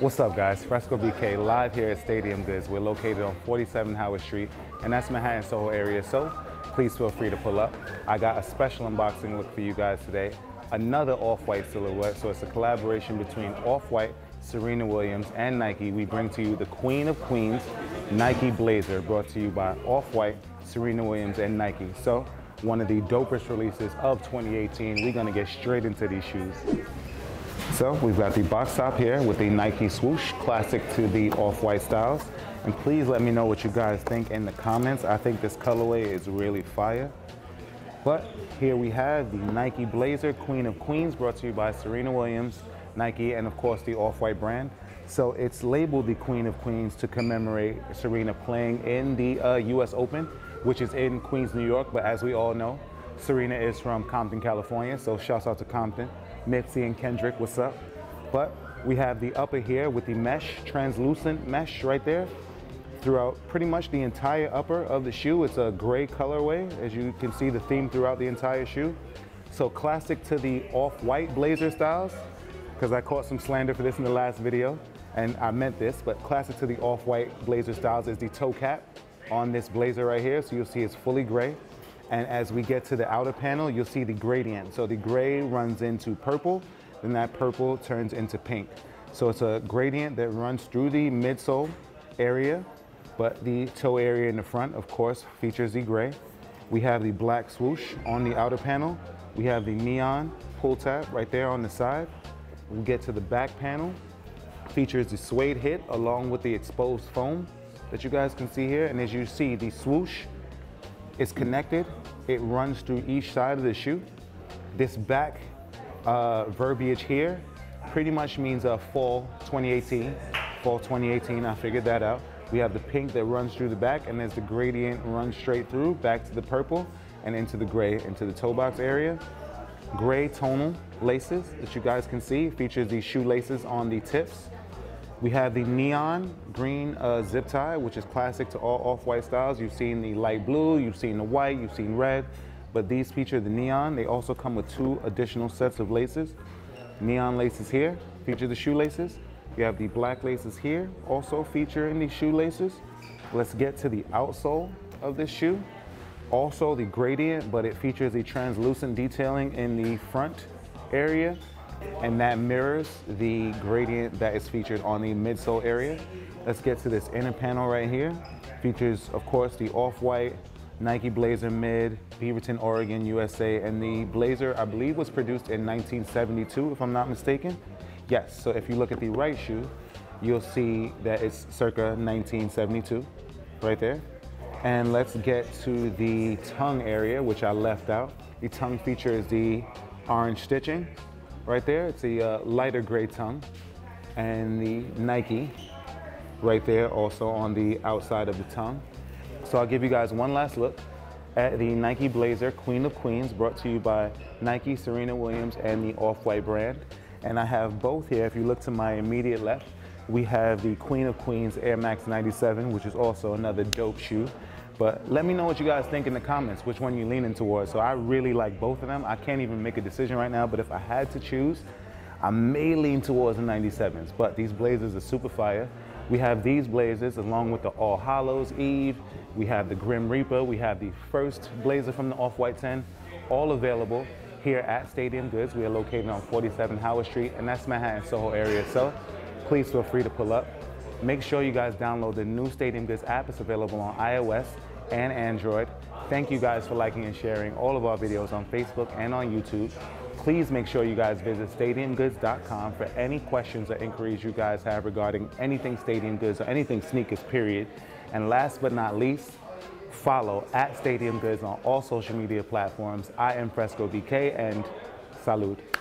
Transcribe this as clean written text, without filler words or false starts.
What's up, guys? Fresco BK live here at Stadium Goods. We're located on 47 Howard Street, and that's Manhattan SoHo area, so please feel free to pull up. I got a special unboxing look for you guys today. Another Off-White silhouette, so it's a collaboration between Off-White, Serena Williams, and Nike. We bring to you the Queen of Queens, Nike Blazer, brought to you by Off-White, Serena Williams, and Nike. So, one of the dopest releases of 2018. We're gonna get straight into these shoes. So we've got the box top here with the Nike swoosh, classic to the Off-White styles. And please let me know what you guys think in the comments. I think this colorway is really fire. But here we have the Nike Blazer, Queen of Queens, brought to you by Serena Williams, Nike, and of course the Off-White brand. So it's labeled the Queen of Queens to commemorate Serena playing in the US Open, which is in Queens, New York. But as we all know, Serena is from Compton, California, so shouts out to Compton. Nipsey and Kendrick, what's up? But we have the upper here with the mesh, translucent mesh right there. Throughout pretty much the entire upper of the shoe, it's a gray colorway. As you can see, the theme throughout the entire shoe. So classic to the Off-White Blazer styles, because I caught some slander for this in the last video, and I meant this, but classic to the Off-White Blazer styles is the toe cap on this Blazer right here. So you'll see it's fully gray. And as we get to the outer panel, you'll see the gradient. So the gray runs into purple, then that purple turns into pink. So it's a gradient that runs through the midsole area, but the toe area in the front, of course, features the gray. We have the black swoosh on the outer panel. We have the neon pull tab right there on the side. We get to the back panel. Features the suede hit along with the exposed foam that you guys can see here. And as you see, the swoosh, it's connected, it runs through each side of the shoe. This back verbiage here pretty much means fall 2018. Fall 2018, I figured that out. We have the pink that runs through the back, and as the gradient runs straight through, back to the purple and into the gray, into the toe box area. Gray tonal laces that you guys can see, features these shoelaces on the tips. We have the neon green zip tie, which is classic to all Off-White styles. You've seen the light blue, you've seen the white, you've seen red, but these feature the neon. They also come with two additional sets of laces. Neon laces here feature the shoelaces. You have the black laces here, also featuring the shoelaces. Let's get to the outsole of this shoe. Also the gradient, but it features the translucent detailing in the front area. And that mirrors the gradient that is featured on the midsole area. Let's get to this inner panel right here. Features, of course, the Off-White, Nike Blazer Mid, Beaverton, Oregon, USA, and the Blazer, I believe, was produced in 1972, if I'm not mistaken. Yes, so if you look at the right shoe, you'll see that it's circa 1972, right there. And let's get to the tongue area, which I left out. The tongue features the orange stitching. Right there, it's the lighter gray tongue, and the Nike right there also on the outside of the tongue. So I'll give you guys one last look at the Nike Blazer, Queen of Queens, brought to you by Nike, Serena Williams, and the Off-White brand. And I have both here. If you look to my immediate left, we have the Queen of Queens Air Max 97, which is also another dope shoe. But let me know what you guys think in the comments, which one you're leaning towards. So I really like both of them. I can't even make a decision right now, but if I had to choose, I may lean towards the 97s. But these Blazers are super fire. We have these Blazers along with the All Hallows Eve. We have the Grim Reaper. We have the first Blazer from the Off-White 10, all available here at Stadium Goods. We are located on 47 Howard Street, and that's Manhattan SoHo area. So please feel free to pull up. Make sure you guys download the new Stadium Goods app. It's available on iOS and Android. Thank you guys for liking and sharing all of our videos on Facebook and on YouTube. Please make sure you guys visit stadiumgoods.com for any questions or inquiries you guys have regarding anything Stadium Goods or anything sneakers, period. And last but not least, follow at Stadium Goods on all social media platforms. I am Fresco BK, and salud.